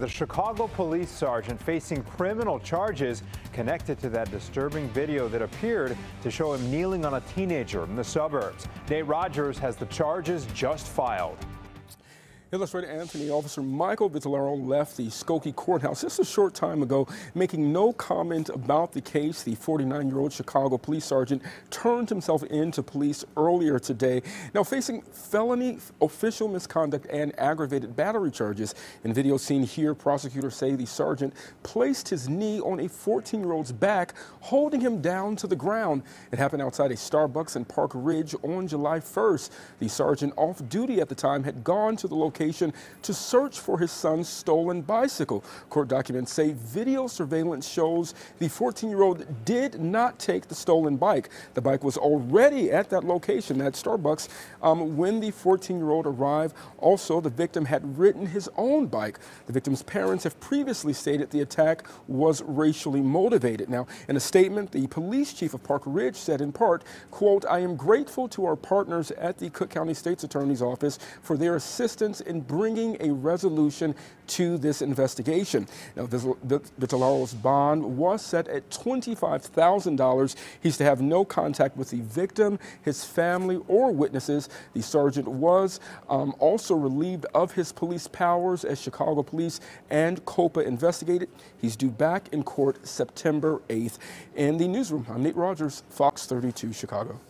The Chicago police sergeant facing criminal charges connected to that disturbing video that appeared to show him kneeling on a teenager in the suburbs. Nate Rogers has the charges just filed. Illustrator Anthony, Officer Michael Vitellaro left the Skokie courthouse just a short time ago, making no comment about the case. The 49-year-old Chicago police sergeant turned himself in to police earlier today. Now facing felony official misconduct and aggravated battery charges. In video seen here, prosecutors say the sergeant placed his knee on a 14-year-old's back, holding him down to the ground. It happened outside a Starbucks in Park Ridge on July 1st. The sergeant, off duty at the time, had gone to the location to search for his son's stolen bicycle. Court documents say video surveillance shows the 14-year-old did not take the stolen bike. The bike was already at that location, at Starbucks, when the 14-year-old arrived. Also, the victim had ridden his own bike. The victim's parents have previously stated the attack was racially motivated. Now, in a statement, the police chief of Park Ridge said in part, quote, "I am grateful to our partners at the Cook County State's Attorney's Office for their assistance in bringing a resolution to this investigation." Now, Vitellaro's bond was set at $25,000. He's to have no contact with the victim, his family, or witnesses. The sergeant was also relieved of his police powers as Chicago police and COPA investigated. He's due back in court September 8th. In the newsroom, I'm Nate Rogers, Fox 32 Chicago.